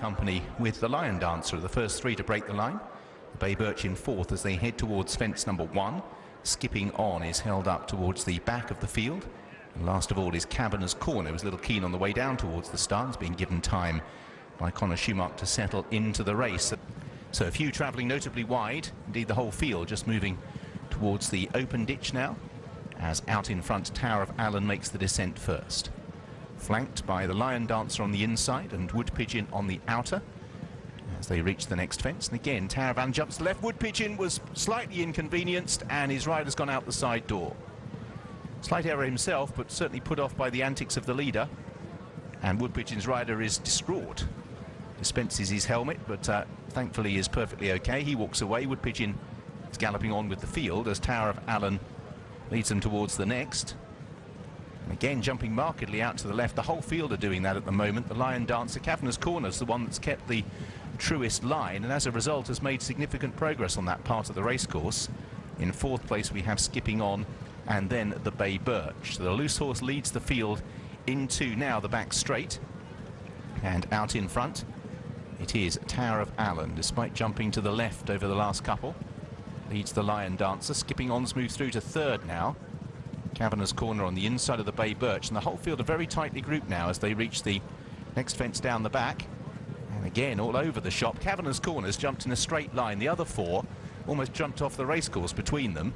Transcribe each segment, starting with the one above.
company with the Lion Dancer, the first three to break the line. The Bay Birch in fourth as they head towards fence number one. Skipping On is held up towards the back of the field. And last of all is Cabaner's Corner, was a little keen on the way down towards the stands, being given time by Conor Schumacher to settle into the race. So a few travelling notably wide, indeed the whole field just moving towards the open ditch now, as out in front Tower of Allen makes the descent first. Flanked by the Lion Dancer on the inside and Wood Pigeon on the outer as they reach the next fence. And again, Tower of Allen jumps left. Wood Pigeon was slightly inconvenienced and his rider's gone out the side door. Slight error himself, but certainly put off by the antics of the leader. And Wood Pigeon's rider is distraught. Dispenses his helmet, but thankfully is perfectly okay. He walks away. Wood Pigeon is galloping on with the field as Tower of Allen leads him towards the next. And again, jumping markedly out to the left. The whole field are doing that at the moment. The Lion Dancer, Cavanaugh's Corner, is the one that's kept the truest line, and as a result has made significant progress on that part of the racecourse. In fourth place we have Skipping On and then the Bay Birch. So the Loose Horse leads the field into now the back straight, and out in front it is Tower of Allen, despite jumping to the left over the last couple. Leads the Lion Dancer. Skipping On's moved through to third now. Cavanaugh's Corner on the inside of the Bay Birch, and the whole field are very tightly grouped now as they reach the next fence down the back. And again, all over the shop. Cavanaugh's Corner's jumped in a straight line. The other four almost jumped off the racecourse between them.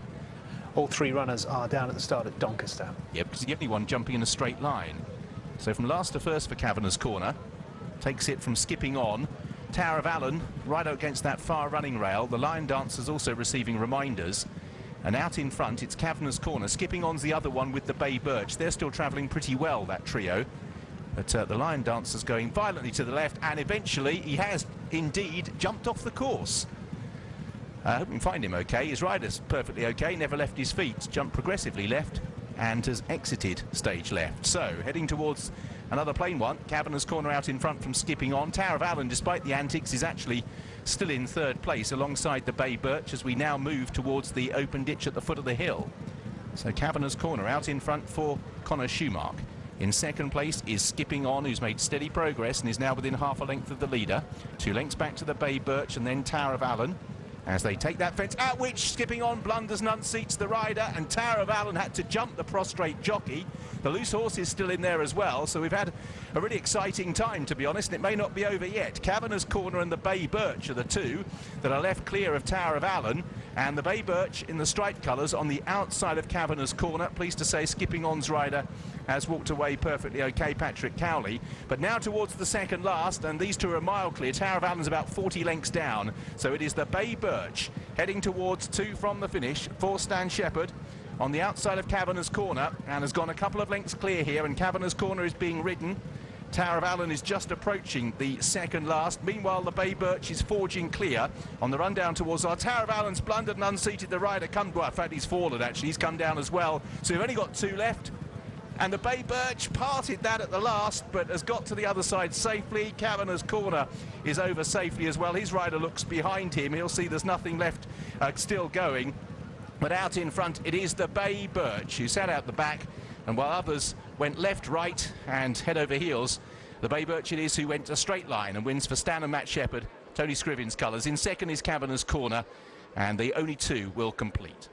All three runners are down at the start at Doncaster. Yep, because the only one jumping in a straight line. So from last to first for Cavanaugh's Corner, takes it from Skipping On. Tower of Allen right up against that far running rail. The Lion Dancer's also receiving reminders, and out in front it's Cavanaugh's Corner. Skipping On's the other one with the Bay Birch. They're still travelling pretty well, that trio, but the Lion Dancer's going violently to the left, and eventually he has indeed jumped off the course. I hope we can find him okay. His rider's perfectly okay, never left his feet, jumped progressively left and has exited stage left. So heading towards another plain one. Cavanaugh's Corner out in front from Skipping On. Tower of Allen, despite the antics, is actually still in third place alongside the Bay Birch as we now move towards the open ditch at the foot of the hill. So Cavanaugh's Corner out in front for Conor Schumacher. In second place is Skipping On, who's made steady progress and is now within half a length of the leader. 2 lengths back to the Bay Birch and then Tower of Allen as they take that fence, at which Skipping On blunders and unseats the rider, and Tower of Allen had to jump the prostrate jockey. The Loose Horse is still in there as well, so we've had a really exciting time, to be honest, and it may not be over yet. Cavanaugh's Corner and the Bay Birch are the two that are left clear of Tower of Allen, and the Bay Birch in the striped colours on the outside of Cavanaugh's Corner. Pleased to say Skipping On's rider has walked away perfectly okay, Patrick Cowley. But now towards the second last, and these two are a mile clear. Tower of Allen's about 40 lengths down, so it is the Bay Birch heading towards two from the finish for Stan Shepherd on the outside of Cavanaugh's Corner, and has gone a couple of lengths clear here, and Cavanaugh's Corner is being ridden. Tower of Allen is just approaching the second last. Meanwhile, the Bay Birch is forging clear on the run down towards our Tower of Allen's blundered and unseated the rider. Well, in fact, he's fallen, actually. He's come down as well. So we've only got 2 left. And the Bay Birch parted that at the last, but has got to the other side safely. Cavanaugh's Corner is over safely as well. His rider looks behind him. He'll see there's nothing left still going. But out in front, it is the Bay Birch, who sat out the back. And while others went left, right, and head over heels, the Bay Birch it is who went a straight line and wins for Stan and Matt Shepherd, Tony Scriven's colours. In second is Cavanaugh's Corner, and the only two will complete.